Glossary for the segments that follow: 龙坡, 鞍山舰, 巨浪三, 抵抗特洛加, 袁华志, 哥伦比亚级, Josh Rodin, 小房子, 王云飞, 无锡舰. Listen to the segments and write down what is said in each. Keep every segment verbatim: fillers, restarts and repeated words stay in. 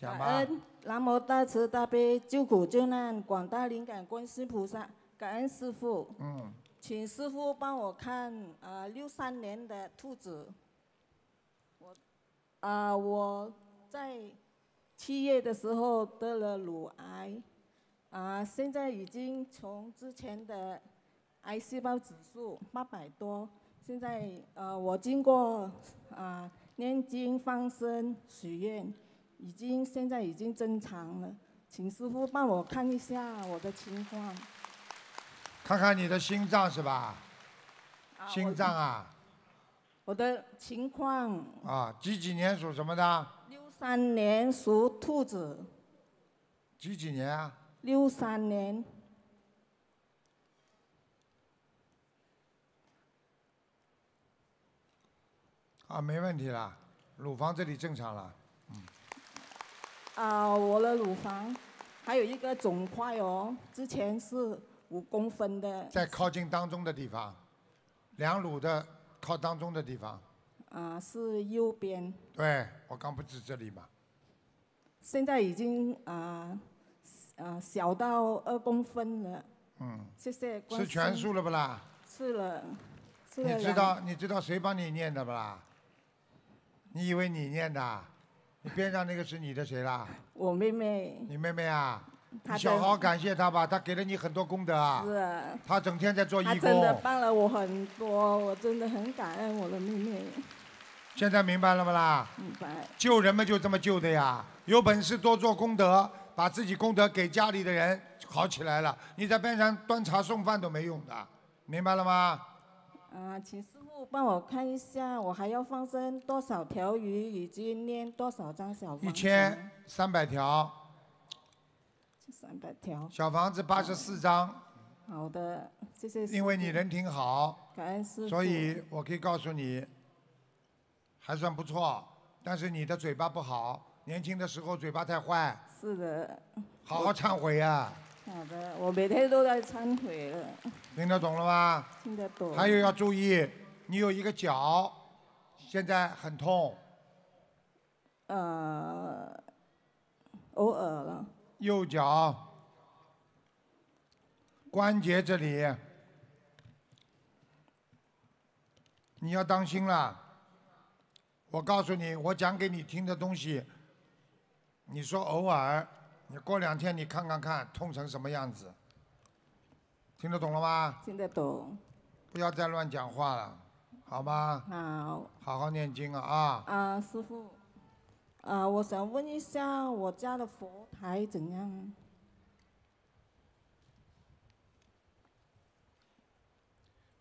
感恩南无大慈大悲救苦救难广大灵感观世菩萨，感恩师父。嗯，请师父帮我看啊，六三年的兔子。我啊、呃，我在七月的时候得了乳癌，啊、呃，现在已经从之前的癌细胞指数八百多，现在呃，我经过啊、呃、念经放生许愿。 已经现在已经正常了，请师父帮我看一下我的情况。看看你的心脏是吧？啊、心脏啊我。我的情况。啊，几几年属什么的？六三年属兔子。几几年啊？六三年。啊，没问题了，乳房这里正常了。 啊， uh, 我的乳房还有一个肿块哦，之前是五公分的，在靠近当中的地方，两乳的靠当中的地方。啊， uh, 是右边。对，我刚不是这里嘛。现在已经啊啊、uh, uh, 小到二公分了。嗯。谢谢。吃全素了不啦？吃了。吃了你知道你知道谁帮你念的不啦？你以为你念的？ 你边上那个是你的谁啦？我妹妹。你妹妹啊？你小好感谢她吧，她给了你很多功德啊。是啊。她整天在做义工。她真的帮了我很多，我真的很感恩我的妹妹。现在明白了不啦？明白。救人们就这么救的呀，有本事多做功德，把自己功德给家里的人，好起来了。你在边上端茶送饭都没用的，明白了吗？啊、呃，请。 帮我看一下，我还要放生多少条鱼，以及念多少张小房子？一千三百条。三百条。小房子八十四张。好的，谢谢。因为你人挺好，感恩师父。所以我可以告诉你，还算不错，但是你的嘴巴不好，年轻的时候嘴巴太坏。是的。好好忏悔啊。 好的，我每天都在忏悔了。听得懂了吗？听得懂。还有要注意，你有一个脚，现在很痛。呃，偶尔了。右脚关节这里，你要当心了。我告诉你，我讲给你听的东西，你说偶尔。 你过两天你看看看痛成什么样子，听得懂了吗？听得懂。不要再乱讲话了，好吗？好。好好念经啊啊！啊，师父，啊，我想问一下我家的佛台怎样？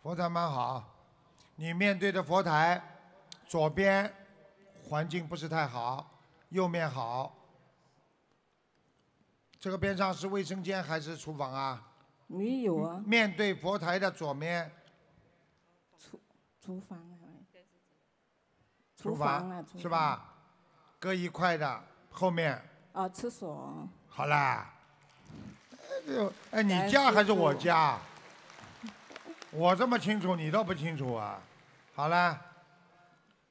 佛台蛮好，你面对的佛台，左边环境不是太好，右面好。 这个边上是卫生间还是厨房啊？没有啊。面对佛台的左面。厨厨房啊。厨房啊，是吧？各一块的后面。啊，厕所。好啦。哎，你家还是我家？我这么清楚，你倒不清楚啊。好了，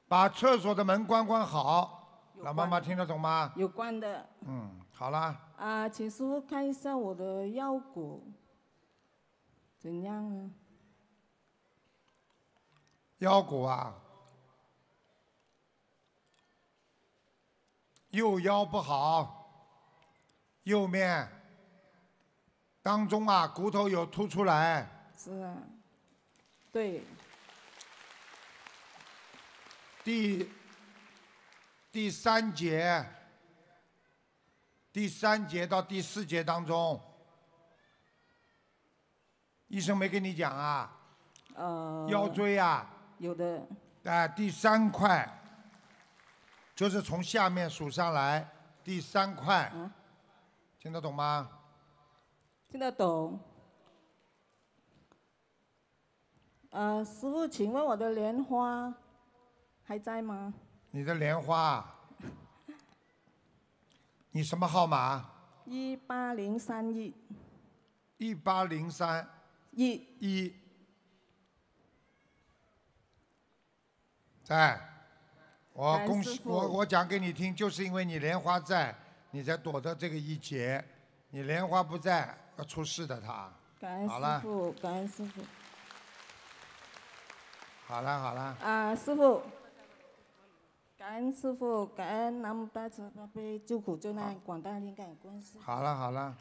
把厕所的门关关好。老妈妈听得懂吗？有关的。嗯，好了。 啊，请师傅看一下我的腰骨怎样呢？腰骨啊，右腰不好，右面当中啊骨头有凸出来。是啊，对。第第三节。 第三节到第四节当中，医生没跟你讲啊？呃。腰椎啊。有的。哎、呃，第三块，就是从下面数上来，第三块，嗯、听得懂吗？听得懂。呃，师父，请问我的莲花还在吗？你的莲花。 你什么号码？一八零三一。一八零三。一。一。在，我恭喜我我讲给你听，就是因为你莲花在，你才躲到这个一劫。你莲花不在，要出事的他。感恩师父，感恩师父。好了好了。啊，师父。感恩师父，感恩南无大慈大悲救苦救难广大灵感观世。好了好了。